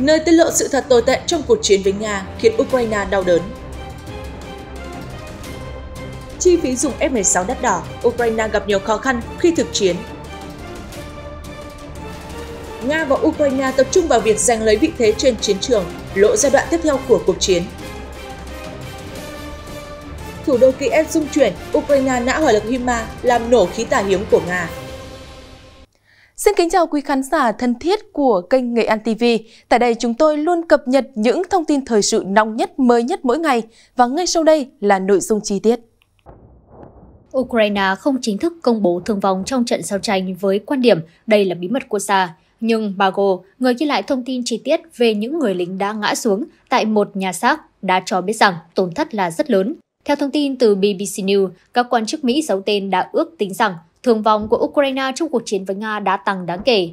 nơi tiết lộ sự thật tồi tệ trong cuộc chiến với Nga khiến Ukraine đau đớn. Chi phí dùng F-16 đắt đỏ, Ukraine gặp nhiều khó khăn khi thực chiến. Nga và Ukraine tập trung vào việc giành lấy vị thế trên chiến trường, lộ giai đoạn tiếp theo của cuộc chiến. Thủ đô Kiev rung chuyển, Ukraine nã hỏa lực HIMARS làm nổ khí tài hiếm của Nga. Xin kính chào quý khán giả thân thiết của kênh Nghệ An TV. Tại đây chúng tôi luôn cập nhật những thông tin thời sự nóng nhất, mới nhất mỗi ngày và ngay sau đây là nội dung chi tiết. Ukraine không chính thức công bố thương vong trong trận giao tranh với quan điểm đây là bí mật quốc gia. Nhưng Margot, người ghi lại thông tin chi tiết về những người lính đã ngã xuống tại một nhà xác, đã cho biết rằng tổn thất là rất lớn. Theo thông tin từ BBC News, các quan chức Mỹ giấu tên đã ước tính rằng thương vong của Ukraine trong cuộc chiến với Nga đã tăng đáng kể.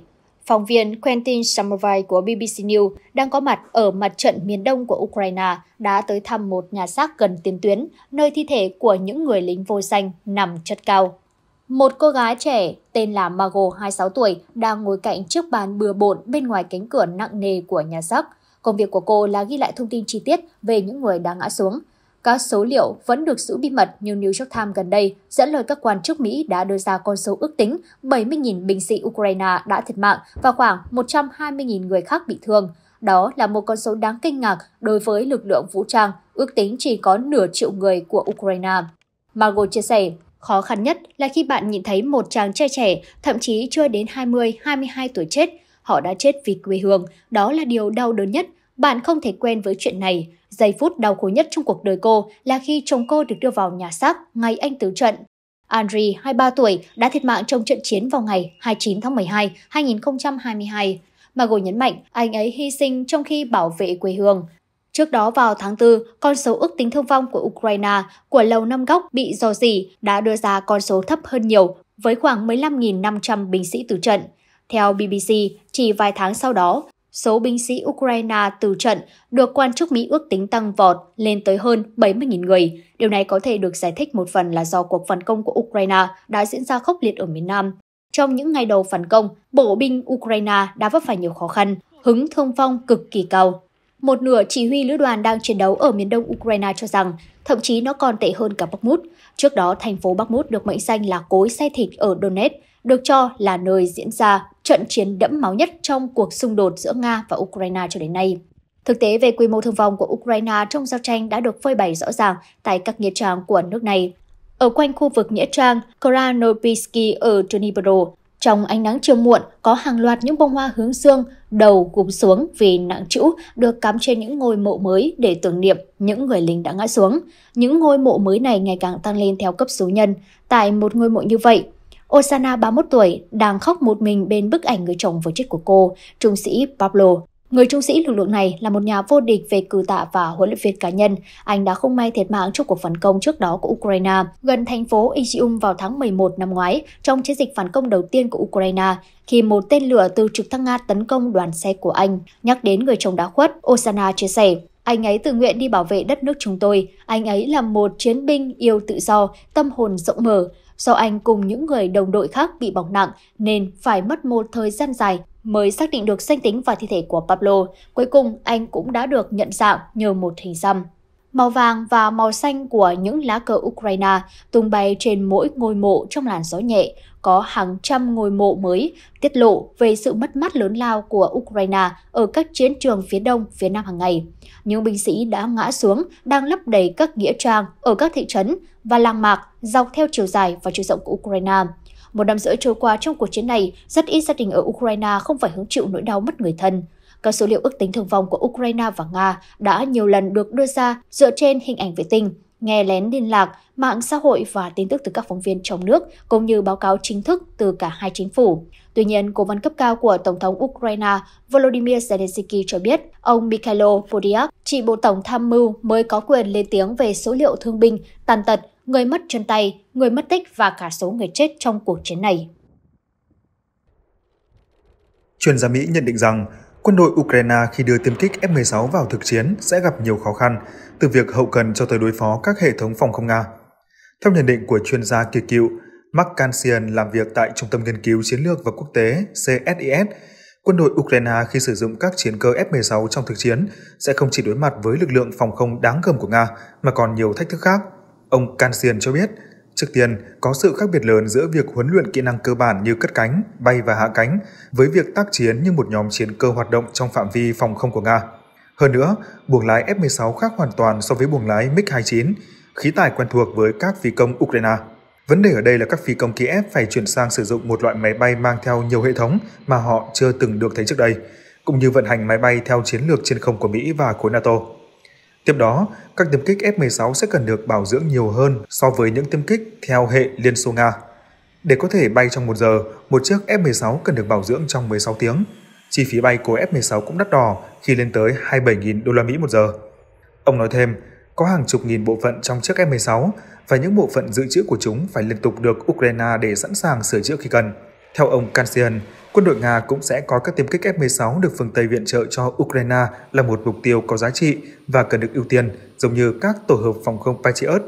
Phóng viên Quentin Somerville của BBC News đang có mặt ở mặt trận miền đông của Ukraine đã tới thăm một nhà xác gần tiền tuyến, nơi thi thể của những người lính vô danh nằm chất cao. Một cô gái trẻ tên là Margot, 26 tuổi, đang ngồi cạnh chiếc bàn bừa bộn bên ngoài cánh cửa nặng nề của nhà xác. Công việc của cô là ghi lại thông tin chi tiết về những người đã ngã xuống. Các số liệu vẫn được giữ bí mật như New York Times gần đây dẫn lời các quan chức Mỹ đã đưa ra con số ước tính 70.000 binh sĩ Ukraine đã thiệt mạng và khoảng 120.000 người khác bị thương. Đó là một con số đáng kinh ngạc đối với lực lượng vũ trang, ước tính chỉ có nửa triệu người của Ukraine. Margot chia sẻ, khó khăn nhất là khi bạn nhìn thấy một chàng trai trẻ, thậm chí chưa đến 20, 22 tuổi chết. Họ đã chết vì quê hương, đó là điều đau đớn nhất. Bạn không thể quen với chuyện này. Giây phút đau khổ nhất trong cuộc đời cô là khi chồng cô được đưa vào nhà xác ngày anh tứ trận. Andri, 23 tuổi, đã thiệt mạng trong trận chiến vào ngày 29 tháng 12, 2022. Margot nhấn mạnh anh ấy hy sinh trong khi bảo vệ quê hương. Trước đó vào tháng 4, con số ước tính thương vong của Ukraine của Lầu Năm Góc bị dò dỉ đã đưa ra con số thấp hơn nhiều với khoảng 15.500 binh sĩ tử trận. Theo BBC, chỉ vài tháng sau đó, số binh sĩ Ukraine từ trận được quan chức Mỹ ước tính tăng vọt lên tới hơn 70.000 người. Điều này có thể được giải thích một phần là do cuộc phản công của Ukraine đã diễn ra khốc liệt ở miền Nam. Trong những ngày đầu phản công, bộ binh Ukraine đã vấp phải nhiều khó khăn, hứng thương vong cực kỳ cao. Một nửa chỉ huy lữ đoàn đang chiến đấu ở miền đông Ukraine cho rằng thậm chí nó còn tệ hơn cả Bakhmut. Trước đó, thành phố Bakhmut được mệnh danh là cối xay thịt ở Donetsk, được cho là nơi diễn ra trận chiến đẫm máu nhất trong cuộc xung đột giữa Nga và Ukraine cho đến nay. Thực tế về quy mô thương vong của Ukraine trong giao tranh đã được phơi bày rõ ràng tại các nghĩa trang của nước này. Ở quanh khu vực nghĩa trang Koronopiski ở Dnibro, trong ánh nắng chiều muộn có hàng loạt những bông hoa hướng dương đầu gục xuống vì nặng trĩu được cắm trên những ngôi mộ mới để tưởng niệm những người lính đã ngã xuống. Những ngôi mộ mới này ngày càng tăng lên theo cấp số nhân. Tại một ngôi mộ như vậy, Osana, 31 tuổi, đang khóc một mình bên bức ảnh người chồng vừa chết của cô, trung sĩ Pablo. Người trung sĩ lực lượng này là một nhà vô địch về cử tạ và huấn luyện viên cá nhân. Anh đã không may thiệt mạng trong cuộc phản công trước đó của Ukraine gần thành phố Izyum vào tháng 11 năm ngoái trong chiến dịch phản công đầu tiên của Ukraine khi một tên lửa từ trực thăng Nga tấn công đoàn xe của anh. Nhắc đến người chồng đã khuất, Osana chia sẻ, anh ấy tự nguyện đi bảo vệ đất nước chúng tôi. Anh ấy là một chiến binh yêu tự do, tâm hồn rộng mở. Do anh cùng những người đồng đội khác bị bỏng nặng nên phải mất một thời gian dài mới xác định được danh tính và thi thể của Pablo. Cuối cùng, anh cũng đã được nhận dạng nhờ một hình xăm. Màu vàng và màu xanh của những lá cờ Ukraine tung bay trên mỗi ngôi mộ trong làn gió nhẹ. Có hàng trăm ngôi mộ mới tiết lộ về sự mất mát lớn lao của Ukraine ở các chiến trường phía đông, phía nam hàng ngày. Những binh sĩ đã ngã xuống đang lấp đầy các nghĩa trang ở các thị trấn và làng mạc dọc theo chiều dài và chiều rộng của Ukraine. Một năm rưỡi trôi qua trong cuộc chiến này, rất ít gia đình ở Ukraine không phải hứng chịu nỗi đau mất người thân. Các số liệu ước tính thương vong của Ukraine và Nga đã nhiều lần được đưa ra dựa trên hình ảnh vệ tinh, nghe lén liên lạc, mạng xã hội và tin tức từ các phóng viên trong nước, cũng như báo cáo chính thức từ cả hai chính phủ. Tuy nhiên, cố vấn cấp cao của Tổng thống Ukraine Volodymyr Zelensky cho biết, ông Mikhailo Podiak, chỉ Bộ Tổng Tham mưu mới có quyền lên tiếng về số liệu thương binh, tàn tật, người mất chân tay, người mất tích và cả số người chết trong cuộc chiến này. Chuyên gia Mỹ nhận định rằng, quân đội Ukraine khi đưa tiêm kích F-16 vào thực chiến sẽ gặp nhiều khó khăn, từ việc hậu cần cho tới đối phó các hệ thống phòng không Nga. Theo nhận định của chuyên gia kỳ cựu Mark Cancian làm việc tại Trung tâm Nghiên cứu Chiến lược và Quốc tế CSIS, Quân đội Ukraine khi sử dụng các chiến cơ F-16 trong thực chiến sẽ không chỉ đối mặt với lực lượng phòng không đáng gờm của Nga mà còn nhiều thách thức khác. Ông Cancian cho biết, trước tiên, có sự khác biệt lớn giữa việc huấn luyện kỹ năng cơ bản như cất cánh, bay và hạ cánh với việc tác chiến như một nhóm chiến cơ hoạt động trong phạm vi phòng không của Nga. Hơn nữa, buồng lái F-16 khác hoàn toàn so với buồng lái MiG-29, khí tài quen thuộc với các phi công Ukraine. Vấn đề ở đây là các phi công Kiev phải chuyển sang sử dụng một loại máy bay mang theo nhiều hệ thống mà họ chưa từng được thấy trước đây, cũng như vận hành máy bay theo chiến lược trên không của Mỹ và khối NATO. Tiếp đó, các tiêm kích F-16 sẽ cần được bảo dưỡng nhiều hơn so với những tiêm kích theo hệ Liên Xô-Nga. Để có thể bay trong 1 giờ, một chiếc F-16 cần được bảo dưỡng trong 16 tiếng. Chi phí bay của F-16 cũng đắt đỏ khi lên tới 27.000 đô la Mỹ 1 giờ. Ông nói thêm, có hàng chục nghìn bộ phận trong chiếc F-16 và những bộ phận dự trữ của chúng phải liên tục được Ukraine để sẵn sàng sửa chữa khi cần. Theo ông Cancian, quân đội Nga cũng sẽ có các tiêm kích F-16 được phương Tây viện trợ cho Ukraine là một mục tiêu có giá trị và cần được ưu tiên, giống như các tổ hợp phòng không Patriot.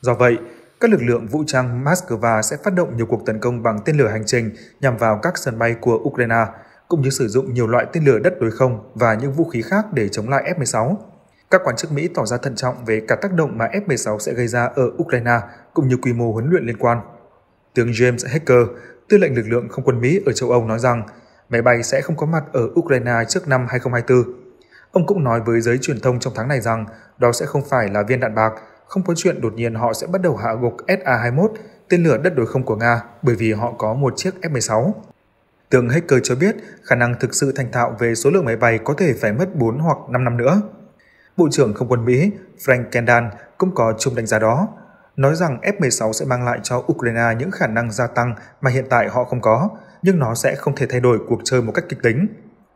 Do vậy, các lực lượng vũ trang Moscow sẽ phát động nhiều cuộc tấn công bằng tên lửa hành trình nhằm vào các sân bay của Ukraine, cũng như sử dụng nhiều loại tên lửa đất đối không và những vũ khí khác để chống lại F-16. Các quan chức Mỹ tỏ ra thận trọng về cả tác động mà F-16 sẽ gây ra ở Ukraine, cũng như quy mô huấn luyện liên quan. Tướng James Hacker, tư lệnh lực lượng không quân Mỹ ở châu Âu nói rằng máy bay sẽ không có mặt ở Ukraine trước năm 2024. Ông cũng nói với giới truyền thông trong tháng này rằng đó sẽ không phải là viên đạn bạc, không có chuyện đột nhiên họ sẽ bắt đầu hạ gục SA-21, tên lửa đất đối không của Nga, bởi vì họ có một chiếc F-16. Tướng Hacker cho biết khả năng thực sự thành thạo về số lượng máy bay có thể phải mất 4 hoặc 5 năm nữa. Bộ trưởng Không quân Mỹ Frank Kendall cũng có chung đánh giá đó, nói rằng F-16 sẽ mang lại cho Ukraine những khả năng gia tăng mà hiện tại họ không có, nhưng nó sẽ không thể thay đổi cuộc chơi một cách kịch tính.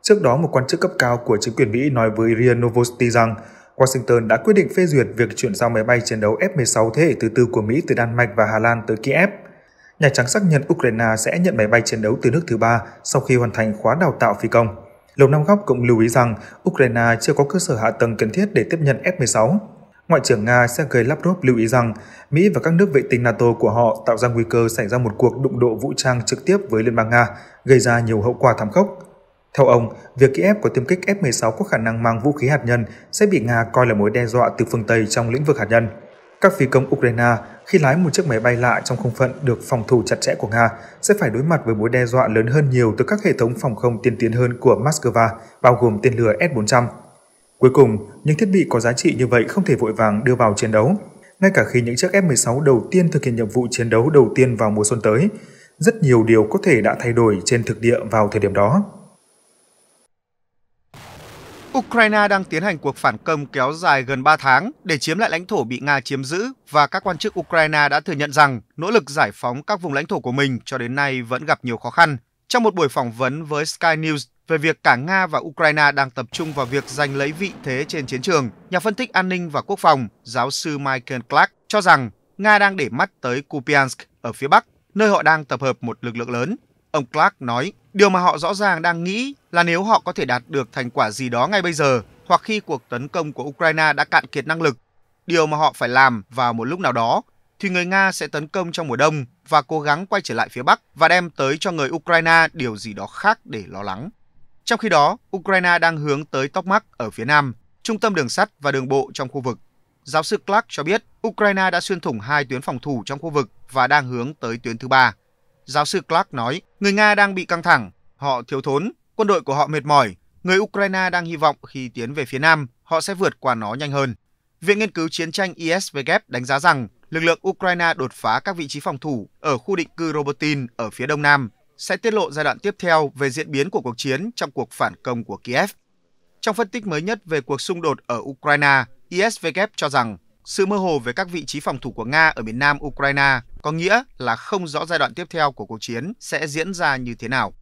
Trước đó, một quan chức cấp cao của chính quyền Mỹ nói với RIA Novosti rằng Washington đã quyết định phê duyệt việc chuyển giao máy bay chiến đấu F-16 thế hệ thứ tư của Mỹ từ Đan Mạch và Hà Lan tới Kiev. Nhà Trắng xác nhận Ukraine sẽ nhận máy bay chiến đấu từ nước thứ ba sau khi hoàn thành khóa đào tạo phi công. Lầu Năm Góc cũng lưu ý rằng Ukraine chưa có cơ sở hạ tầng cần thiết để tiếp nhận F-16. Ngoại trưởng Nga Sergei Lavrov lưu ý rằng Mỹ và các nước vệ tinh NATO của họ tạo ra nguy cơ xảy ra một cuộc đụng độ vũ trang trực tiếp với Liên bang Nga, gây ra nhiều hậu quả thảm khốc. Theo ông, việc Kiev có tiêm kích F-16 có khả năng mang vũ khí hạt nhân sẽ bị Nga coi là mối đe dọa từ phương Tây trong lĩnh vực hạt nhân. Các phi công Ukraine khi lái một chiếc máy bay lạ trong không phận được phòng thủ chặt chẽ của Nga sẽ phải đối mặt với mối đe dọa lớn hơn nhiều từ các hệ thống phòng không tiên tiến hơn của Moscow, bao gồm tên lửa S-400. Cuối cùng, những thiết bị có giá trị như vậy không thể vội vàng đưa vào chiến đấu, ngay cả khi những chiếc F-16 đầu tiên thực hiện nhiệm vụ chiến đấu đầu tiên vào mùa xuân tới. Rất nhiều điều có thể đã thay đổi trên thực địa vào thời điểm đó. Ukraine đang tiến hành cuộc phản công kéo dài gần 3 tháng để chiếm lại lãnh thổ bị Nga chiếm giữ, và các quan chức Ukraine đã thừa nhận rằng nỗ lực giải phóng các vùng lãnh thổ của mình cho đến nay vẫn gặp nhiều khó khăn. Trong một buổi phỏng vấn với Sky News về việc cả Nga và Ukraine đang tập trung vào việc giành lấy vị thế trên chiến trường, nhà phân tích an ninh và quốc phòng, giáo sư Michael Clark cho rằng Nga đang để mắt tới Kupiansk ở phía Bắc, nơi họ đang tập hợp một lực lượng lớn. Ông Clark nói, điều mà họ rõ ràng đang nghĩ là nếu họ có thể đạt được thành quả gì đó ngay bây giờ, hoặc khi cuộc tấn công của Ukraine đã cạn kiệt năng lực, điều mà họ phải làm vào một lúc nào đó, thì người Nga sẽ tấn công trong mùa đông và cố gắng quay trở lại phía Bắc và đem tới cho người Ukraine điều gì đó khác để lo lắng. Trong khi đó, Ukraine đang hướng tới Tokmak ở phía Nam, trung tâm đường sắt và đường bộ trong khu vực. Giáo sư Clark cho biết Ukraine đã xuyên thủng 2 tuyến phòng thủ trong khu vực và đang hướng tới tuyến thứ 3. Giáo sư Clark nói, người Nga đang bị căng thẳng, họ thiếu thốn, quân đội của họ mệt mỏi, người Ukraine đang hy vọng khi tiến về phía Nam, họ sẽ vượt qua nó nhanh hơn. Viện Nghiên cứu Chiến tranh ISW đánh giá rằng lực lượng Ukraine đột phá các vị trí phòng thủ ở khu định cư Robotyne ở phía Đông Nam sẽ tiết lộ giai đoạn tiếp theo về diễn biến của cuộc chiến trong cuộc phản công của Kiev. Trong phân tích mới nhất về cuộc xung đột ở Ukraine, ISW cho rằng sự mơ hồ về các vị trí phòng thủ của Nga ở miền Nam Ukraine có nghĩa là không rõ giai đoạn tiếp theo của cuộc chiến sẽ diễn ra như thế nào.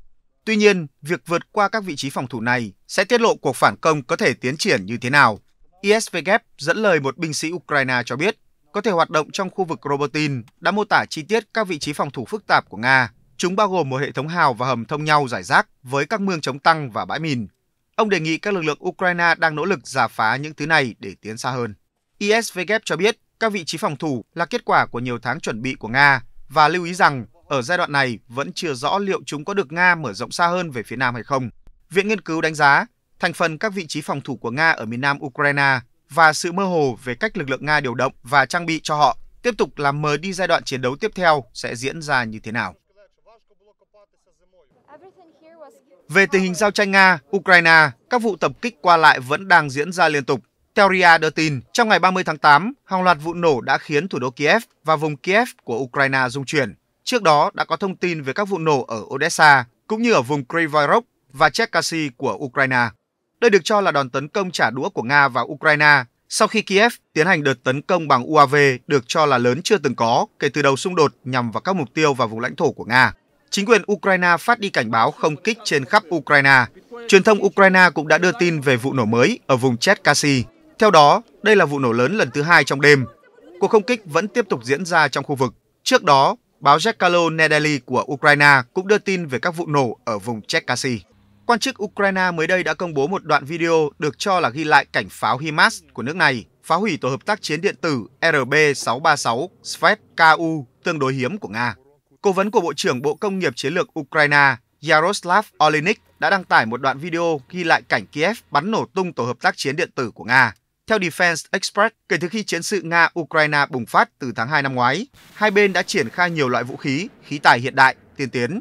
Tuy nhiên, việc vượt qua các vị trí phòng thủ này sẽ tiết lộ cuộc phản công có thể tiến triển như thế nào. ISW dẫn lời một binh sĩ Ukraine cho biết, có thể hoạt động trong khu vực Robotyne đã mô tả chi tiết các vị trí phòng thủ phức tạp của Nga. Chúng bao gồm một hệ thống hào và hầm thông nhau rải rác với các mương chống tăng và bãi mìn. Ông đề nghị các lực lượng Ukraine đang nỗ lực rà phá những thứ này để tiến xa hơn. ISW cho biết các vị trí phòng thủ là kết quả của nhiều tháng chuẩn bị của Nga và lưu ý rằng ở giai đoạn này vẫn chưa rõ liệu chúng có được Nga mở rộng xa hơn về phía Nam hay không. Viện nghiên cứu đánh giá thành phần các vị trí phòng thủ của Nga ở miền nam Ukraine và sự mơ hồ về cách lực lượng Nga điều động và trang bị cho họ tiếp tục làm mờ đi giai đoạn chiến đấu tiếp theo sẽ diễn ra như thế nào. Về tình hình giao tranh Nga-Ukraine, các vụ tập kích qua lại vẫn đang diễn ra liên tục. Theo RIA đưa tin, trong ngày 30 tháng 8, hàng loạt vụ nổ đã khiến thủ đô Kiev và vùng Kiev của Ukraine rung chuyển. Trước đó đã có thông tin về các vụ nổ ở Odessa, cũng như ở vùng Kryvyi Rih và Cherkasy của Ukraine. Đây được cho là đòn tấn công trả đũa của Nga vào Ukraine sau khi Kiev tiến hành đợt tấn công bằng UAV được cho là lớn chưa từng có kể từ đầu xung đột nhằm vào các mục tiêu và vùng lãnh thổ của Nga. Chính quyền Ukraine phát đi cảnh báo không kích trên khắp Ukraine. Truyền thông Ukraine cũng đã đưa tin về vụ nổ mới ở vùng Cherkasy. Theo đó, đây là vụ nổ lớn lần thứ hai trong đêm. Cuộc không kích vẫn tiếp tục diễn ra trong khu vực. Trước đó, báo Zhekalo Nedely của Ukraine cũng đưa tin về các vụ nổ ở vùng Cherkasy. Quan chức Ukraine mới đây đã công bố một đoạn video được cho là ghi lại cảnh pháo HIMARS của nước này phá hủy tổ hợp tác chiến điện tử RB-636 Svet-KU tương đối hiếm của Nga. Cố vấn của Bộ trưởng Bộ Công nghiệp Chiến lược Ukraine Yaroslav Olynyk đã đăng tải một đoạn video ghi lại cảnh Kiev bắn nổ tung tổ hợp tác chiến điện tử của Nga. Theo Defense Express, kể từ khi chiến sự Nga-Ukraine bùng phát từ tháng 2 năm ngoái, hai bên đã triển khai nhiều loại vũ khí, khí tài hiện đại, tiên tiến.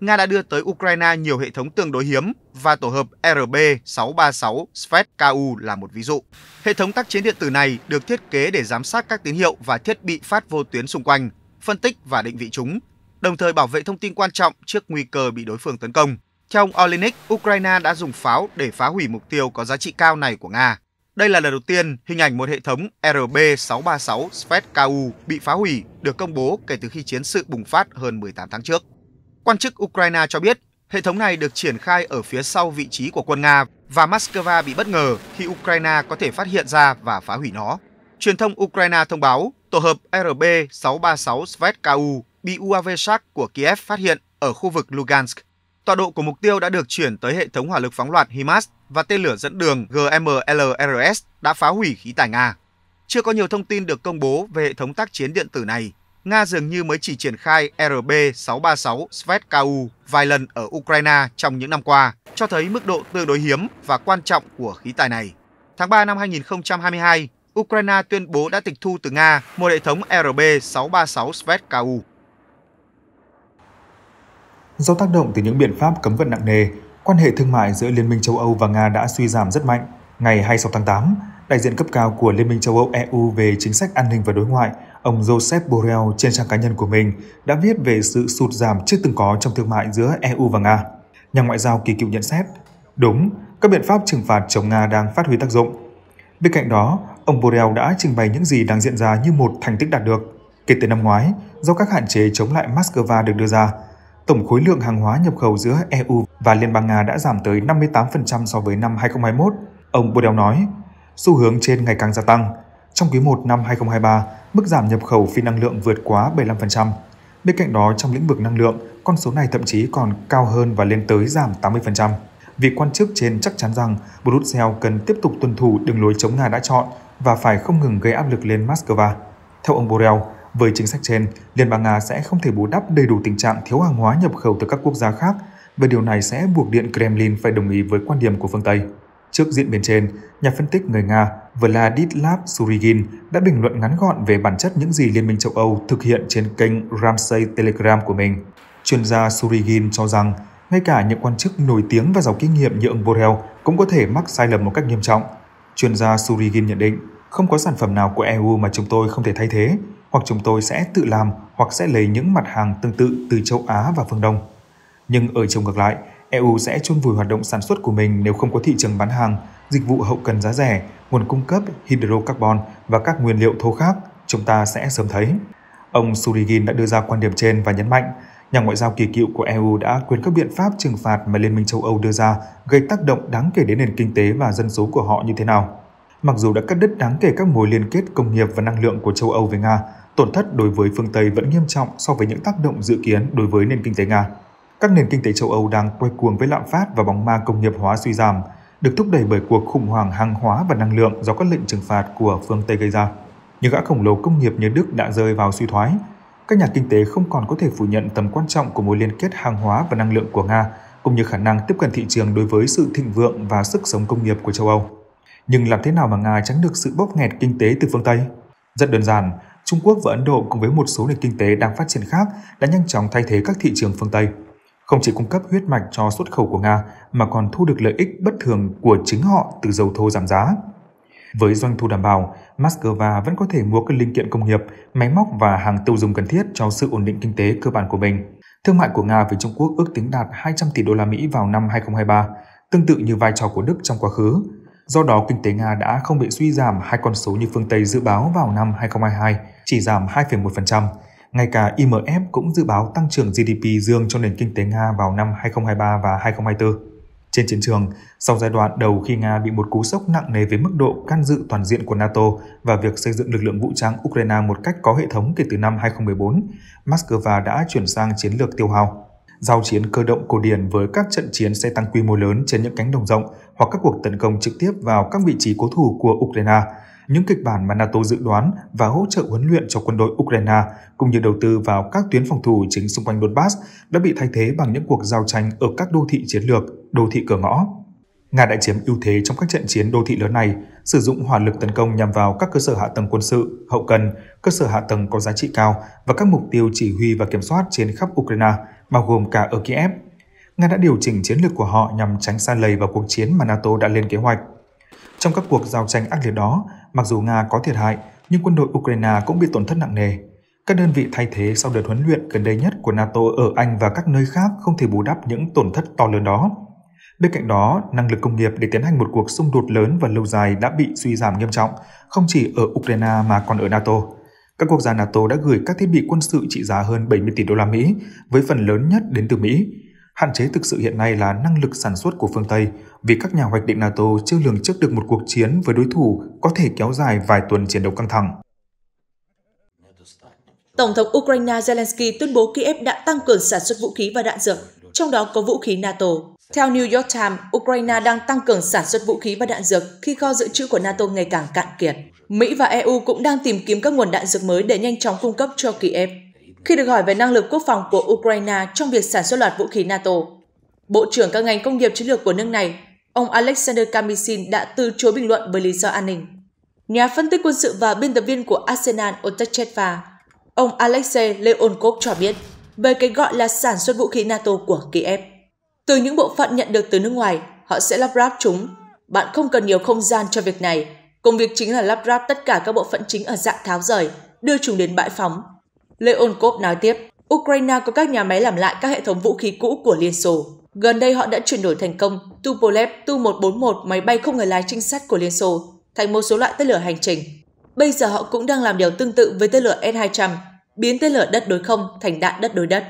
Nga đã đưa tới Ukraine nhiều hệ thống tương đối hiếm và tổ hợp RB-636 Svet-KU là một ví dụ. Hệ thống tác chiến điện tử này được thiết kế để giám sát các tín hiệu và thiết bị phát vô tuyến xung quanh, phân tích và định vị chúng, đồng thời bảo vệ thông tin quan trọng trước nguy cơ bị đối phương tấn công. Theo ông Olynyk, Ukraine đã dùng pháo để phá hủy mục tiêu có giá trị cao này của Nga. Đây là lần đầu tiên hình ảnh một hệ thống RB-636 Svet-KU bị phá hủy được công bố kể từ khi chiến sự bùng phát hơn 18 tháng trước. Quan chức Ukraine cho biết, hệ thống này được triển khai ở phía sau vị trí của quân Nga và Moscow bị bất ngờ khi Ukraine có thể phát hiện ra và phá hủy nó. Truyền thông Ukraine thông báo tổ hợp RB-636 Svet-KU bị UAV Shark của Kiev phát hiện ở khu vực Lugansk. Tọa độ của mục tiêu đã được chuyển tới hệ thống hỏa lực phóng loạt HIMARS và tên lửa dẫn đường GMLRS đã phá hủy khí tài Nga. Chưa có nhiều thông tin được công bố về hệ thống tác chiến điện tử này. Nga dường như mới chỉ triển khai RB-636 Svet-KU vài lần ở Ukraine trong những năm qua, cho thấy mức độ tương đối hiếm và quan trọng của khí tài này. Tháng 3 năm 2022, Ukraine tuyên bố đã tịch thu từ Nga một hệ thống RB-636 Svet-KU. Do tác động từ những biện pháp cấm vận nặng nề, quan hệ thương mại giữa Liên minh châu Âu và Nga đã suy giảm rất mạnh. Ngày 26 tháng 8, đại diện cấp cao của Liên minh châu Âu EU về chính sách an ninh và đối ngoại, ông Joseph Borrell trên trang cá nhân của mình đã viết về sự sụt giảm chưa từng có trong thương mại giữa EU và Nga. Nhà ngoại giao kỳ cựu nhận xét, đúng, các biện pháp trừng phạt chống Nga đang phát huy tác dụng. Bên cạnh đó, ông Borrell đã trình bày những gì đang diễn ra như một thành tích đạt được. Kể từ năm ngoái, do các hạn chế chống lại Moscow được đưa ra, tổng khối lượng hàng hóa nhập khẩu giữa EU và Liên bang Nga đã giảm tới 58% so với năm 2021. Ông Borrell nói, xu hướng trên ngày càng gia tăng. Trong quý 1 năm 2023, mức giảm nhập khẩu phi năng lượng vượt quá 75%. Bên cạnh đó, trong lĩnh vực năng lượng, con số này thậm chí còn cao hơn và lên tới giảm 80%. Vị quan chức trên chắc chắn rằng Brussels cần tiếp tục tuân thủ đường lối chống Nga đã chọn và phải không ngừng gây áp lực lên Moscow. Theo ông Borrell, với chính sách trên, Liên bang Nga sẽ không thể bù đắp đầy đủ tình trạng thiếu hàng hóa nhập khẩu từ các quốc gia khác và điều này sẽ buộc Điện Kremlin phải đồng ý với quan điểm của phương Tây. Trước diễn biến trên, nhà phân tích người Nga Vladislav Surigin đã bình luận ngắn gọn về bản chất những gì Liên minh châu Âu thực hiện trên kênh Ramsey Telegram của mình. Chuyên gia Surigin cho rằng, ngay cả những quan chức nổi tiếng và giàu kinh nghiệm như ông Borrell cũng có thể mắc sai lầm một cách nghiêm trọng. Chuyên gia Surigin nhận định, không có sản phẩm nào của EU mà chúng tôi không thể thay thế, hoặc chúng tôi sẽ tự làm hoặc sẽ lấy những mặt hàng tương tự từ châu Á và phương Đông. Nhưng ở chiều ngược lại, EU sẽ chôn vùi hoạt động sản xuất của mình nếu không có thị trường bán hàng, dịch vụ hậu cần giá rẻ, nguồn cung cấp hydrocarbon và các nguyên liệu thô khác, chúng ta sẽ sớm thấy. Ông Surigin đã đưa ra quan điểm trên và nhấn mạnh, nhà ngoại giao kỳ cựu của EU đã quên các biện pháp trừng phạt mà Liên minh châu Âu đưa ra gây tác động đáng kể đến nền kinh tế và dân số của họ như thế nào. Mặc dù đã cắt đứt đáng kể các mối liên kết công nghiệp và năng lượng của châu Âu với Nga, tổn thất đối với phương Tây vẫn nghiêm trọng so với những tác động dự kiến đối với nền kinh tế Nga. Các nền kinh tế châu Âu đang quay cuồng với lạm phát và bóng ma công nghiệp hóa suy giảm, được thúc đẩy bởi cuộc khủng hoảng hàng hóa và năng lượng do các lệnh trừng phạt của phương Tây gây ra. Những gã khổng lồ công nghiệp như Đức đã rơi vào suy thoái. Các nhà kinh tế không còn có thể phủ nhận tầm quan trọng của mối liên kết hàng hóa và năng lượng của Nga cũng như khả năng tiếp cận thị trường đối với sự thịnh vượng và sức sống công nghiệp của châu Âu. Nhưng làm thế nào mà Nga tránh được sự bóp nghẹt kinh tế từ phương Tây? Rất đơn giản, Trung Quốc và Ấn Độ cùng với một số nền kinh tế đang phát triển khác đã nhanh chóng thay thế các thị trường phương Tây. Không chỉ cung cấp huyết mạch cho xuất khẩu của Nga mà còn thu được lợi ích bất thường của chính họ từ dầu thô giảm giá. Với doanh thu đảm bảo, Moscow vẫn có thể mua các linh kiện công nghiệp, máy móc và hàng tiêu dùng cần thiết cho sự ổn định kinh tế cơ bản của mình. Thương mại của Nga với Trung Quốc ước tính đạt 200 tỷ đô la Mỹ vào năm 2023, tương tự như vai trò của Đức trong quá khứ. Do đó, kinh tế Nga đã không bị suy giảm hai con số như phương Tây dự báo vào năm 2022, chỉ giảm 2,1%. Ngay cả IMF cũng dự báo tăng trưởng GDP dương cho nền kinh tế Nga vào năm 2023 và 2024. Trên chiến trường, sau giai đoạn đầu khi Nga bị một cú sốc nặng nề với mức độ can dự toàn diện của NATO và việc xây dựng lực lượng vũ trang Ukraine một cách có hệ thống kể từ năm 2014, Moscow đã chuyển sang chiến lược tiêu hao. Giao chiến cơ động cổ điển với các trận chiến xe tăng quy mô lớn trên những cánh đồng rộng hoặc các cuộc tấn công trực tiếp vào các vị trí cố thủ của Ukraine, những kịch bản mà NATO dự đoán và hỗ trợ huấn luyện cho quân đội Ukraine cũng như đầu tư vào các tuyến phòng thủ chính xung quanh Donbass đã bị thay thế bằng những cuộc giao tranh ở các đô thị chiến lược, đô thị cửa ngõ. Nga đã chiếm ưu thế trong các trận chiến đô thị lớn này, sử dụng hỏa lực tấn công nhằm vào các cơ sở hạ tầng quân sự, hậu cần, cơ sở hạ tầng có giá trị cao và các mục tiêu chỉ huy và kiểm soát trên khắp Ukraine, bao gồm cả ở Kiev. Nga đã điều chỉnh chiến lược của họ nhằm tránh sa lầy vào cuộc chiến mà NATO đã lên kế hoạch. Trong các cuộc giao tranh ác liệt đó, mặc dù Nga có thiệt hại, nhưng quân đội Ukraine cũng bị tổn thất nặng nề. Các đơn vị thay thế sau đợt huấn luyện gần đây nhất của NATO ở Anh và các nơi khác không thể bù đắp những tổn thất to lớn đó. Bên cạnh đó, năng lực công nghiệp để tiến hành một cuộc xung đột lớn và lâu dài đã bị suy giảm nghiêm trọng, không chỉ ở Ukraine mà còn ở NATO. Các quốc gia NATO đã gửi các thiết bị quân sự trị giá hơn 70 tỷ đô la Mỹ, với phần lớn nhất đến từ Mỹ. Hạn chế thực sự hiện nay là năng lực sản xuất của phương Tây, vì các nhà hoạch định NATO chưa lường trước được một cuộc chiến với đối thủ có thể kéo dài vài tuần chiến đấu căng thẳng. Tổng thống Ukraine Zelensky tuyên bố Kiev đã tăng cường sản xuất vũ khí và đạn dược, trong đó có vũ khí NATO. Theo New York Times, Ukraine đang tăng cường sản xuất vũ khí và đạn dược khi kho dự trữ của NATO ngày càng cạn kiệt. Mỹ và EU cũng đang tìm kiếm các nguồn đạn dược mới để nhanh chóng cung cấp cho Kiev. Khi được hỏi về năng lực quốc phòng của Ukraine trong việc sản xuất loạt vũ khí NATO, Bộ trưởng các ngành công nghiệp chiến lược của nước này, ông Alexey Leonkov đã từ chối bình luận với lý do an ninh. Nhà phân tích quân sự và biên tập viên của Arsenal Otachteva, ông Alexey Leonkov cho biết về cái gọi là sản xuất vũ khí NATO của Kiev. Từ những bộ phận nhận được từ nước ngoài, họ sẽ lắp ráp chúng. Bạn không cần nhiều không gian cho việc này. Công việc chính là lắp ráp tất cả các bộ phận chính ở dạng tháo rời, đưa chúng đến bãi phóng. Leonkov nói tiếp, Ukraine có các nhà máy làm lại các hệ thống vũ khí cũ của Liên Xô. Gần đây họ đã chuyển đổi thành công Tupolev Tu-141 máy bay không người lái trinh sát của Liên Xô thành một số loại tên lửa hành trình. Bây giờ họ cũng đang làm điều tương tự với tên lửa S-200, biến tên lửa đất đối không thành đạn đất đối đất.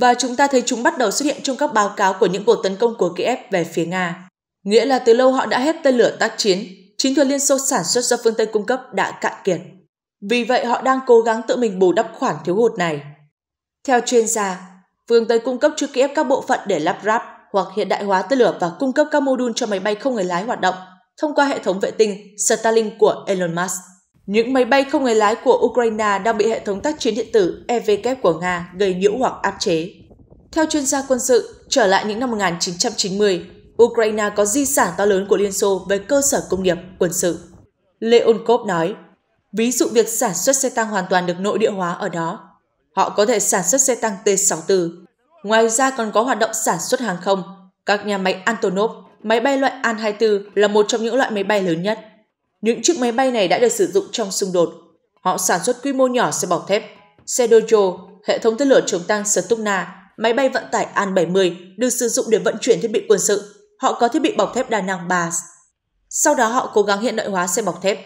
Và chúng ta thấy chúng bắt đầu xuất hiện trong các báo cáo của những cuộc tấn công của Kiev về phía Nga. Nghĩa là từ lâu họ đã hết tên lửa tác chiến, chiến thuật Liên Xô sản xuất do phương Tây cung cấp đã cạn kiệt. Vì vậy, họ đang cố gắng tự mình bù đắp khoản thiếu hụt này. Theo chuyên gia, phương Tây cung cấp cho Kiev các bộ phận để lắp ráp hoặc hiện đại hóa tên lửa và cung cấp các mô đun cho máy bay không người lái hoạt động thông qua hệ thống vệ tinh Starlink của Elon Musk. Những máy bay không người lái của Ukraine đang bị hệ thống tác chiến điện tử EW của Nga gây nhiễu hoặc áp chế. Theo chuyên gia quân sự, trở lại những năm 1990, Ukraine có di sản to lớn của Liên Xô về cơ sở công nghiệp, quân sự. Leonkov nói, ví dụ việc sản xuất xe tăng hoàn toàn được nội địa hóa ở đó. Họ có thể sản xuất xe tăng T-64. Ngoài ra còn có hoạt động sản xuất hàng không. Các nhà máy Antonov, máy bay loại An-24 là một trong những loại máy bay lớn nhất. Những chiếc máy bay này đã được sử dụng trong xung đột. Họ sản xuất quy mô nhỏ xe bọc thép, xe dojo, hệ thống tên lửa chống tăng Stugna, máy bay vận tải An-70 được sử dụng để vận chuyển thiết bị quân sự. Họ có thiết bị bọc thép đa năng BAS. Sau đó họ cố gắng hiện đại hóa xe bọc thép,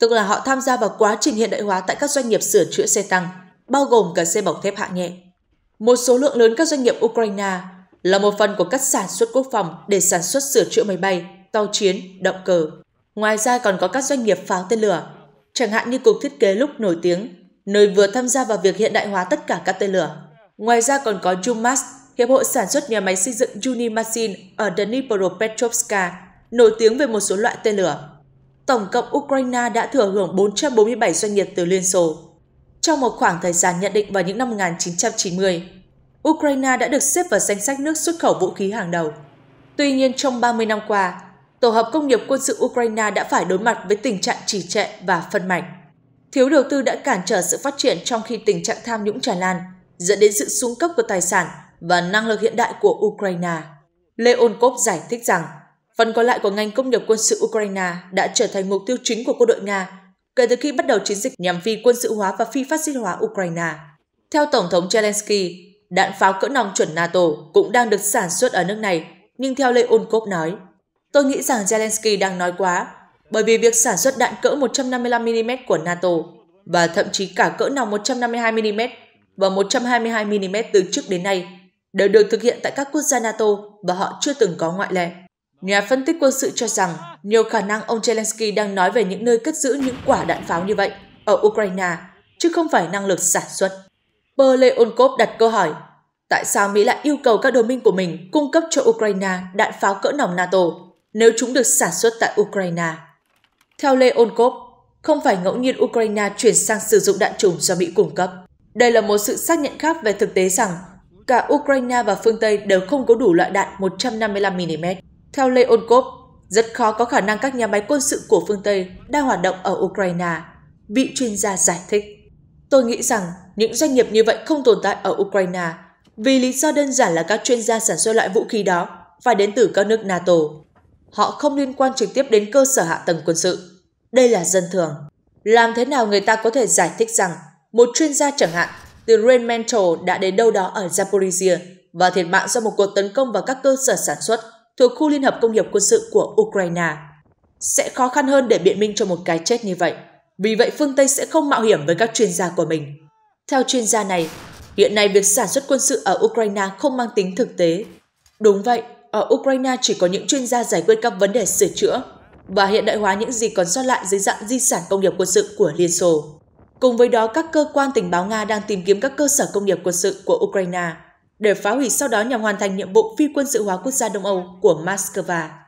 tức là họ tham gia vào quá trình hiện đại hóa tại các doanh nghiệp sửa chữa xe tăng, bao gồm cả xe bọc thép hạng nhẹ. Một số lượng lớn các doanh nghiệp Ukraine là một phần của các sản xuất quốc phòng để sản xuất sửa chữa máy bay, tàu chiến, động cơ. Ngoài ra còn có các doanh nghiệp pháo tên lửa, chẳng hạn như Cục Thiết kế Lúc nổi tiếng, nơi vừa tham gia vào việc hiện đại hóa tất cả các tên lửa. Ngoài ra còn có Yumas, hiệp hội sản xuất nhà máy xây dựng Yunimasin ở Dnipro Petrovska, nổi tiếng về một số loại tên lửa. Tổng cộng Ukraine đã thừa hưởng 447 doanh nghiệp từ Liên Xô. Trong một khoảng thời gian nhận định vào những năm 1990, Ukraine đã được xếp vào danh sách nước xuất khẩu vũ khí hàng đầu. Tuy nhiên, trong 30 năm qua, tổ hợp công nghiệp quân sự Ukraine đã phải đối mặt với tình trạng trì trệ và phân mảnh. Thiếu đầu tư đã cản trở sự phát triển trong khi tình trạng tham nhũng tràn lan, dẫn đến sự xuống cấp của tài sản và năng lực hiện đại của Ukraine. Leonkov giải thích rằng, phần còn lại của ngành công nghiệp quân sự Ukraine đã trở thành mục tiêu chính của quân đội Nga kể từ khi bắt đầu chiến dịch nhằm phi quân sự hóa và phi phát xít hóa Ukraine. Theo Tổng thống Zelensky, đạn pháo cỡ nòng chuẩn NATO cũng đang được sản xuất ở nước này, nhưng theo Leonkov nói, tôi nghĩ rằng Zelensky đang nói quá, bởi vì việc sản xuất đạn cỡ 155mm của NATO và thậm chí cả cỡ nòng 152mm và 122mm từ trước đến nay đều được thực hiện tại các quốc gia NATO và họ chưa từng có ngoại lệ. Nhà phân tích quân sự cho rằng nhiều khả năng ông Zelensky đang nói về những nơi cất giữ những quả đạn pháo như vậy ở Ukraine, chứ không phải năng lực sản xuất. Leonkov đặt câu hỏi, tại sao Mỹ lại yêu cầu các đồng minh của mình cung cấp cho Ukraine đạn pháo cỡ nòng NATO nếu chúng được sản xuất tại Ukraine? Theo Leonkov, không phải ngẫu nhiên Ukraine chuyển sang sử dụng đạn chùm do Mỹ cung cấp. Đây là một sự xác nhận khác về thực tế rằng cả Ukraine và phương Tây đều không có đủ loại đạn 155mm. Theo Leonkov, rất khó có khả năng các nhà máy quân sự của phương Tây đang hoạt động ở Ukraine. Vị chuyên gia giải thích, tôi nghĩ rằng những doanh nghiệp như vậy không tồn tại ở Ukraine vì lý do đơn giản là các chuyên gia sản xuất loại vũ khí đó phải đến từ các nước NATO. Họ không liên quan trực tiếp đến cơ sở hạ tầng quân sự. Đây là dân thường. Làm thế nào người ta có thể giải thích rằng một chuyên gia chẳng hạn từ Rheinmetall đã đến đâu đó ở Zaporizhia và thiệt mạng do một cuộc tấn công vào các cơ sở sản xuất thuộc khu liên hợp công nghiệp quân sự của Ukraine? Sẽ khó khăn hơn để biện minh cho một cái chết như vậy. Vì vậy, phương Tây sẽ không mạo hiểm với các chuyên gia của mình. Theo chuyên gia này, hiện nay việc sản xuất quân sự ở Ukraine không mang tính thực tế. Đúng vậy, ở Ukraine chỉ có những chuyên gia giải quyết các vấn đề sửa chữa và hiện đại hóa những gì còn sót lại dưới dạng di sản công nghiệp quân sự của Liên Xô. Cùng với đó, các cơ quan tình báo Nga đang tìm kiếm các cơ sở công nghiệp quân sự của Ukraine để phá hủy sau đó nhằm hoàn thành nhiệm vụ phi quân sự hóa quốc gia Đông Âu của Moscow.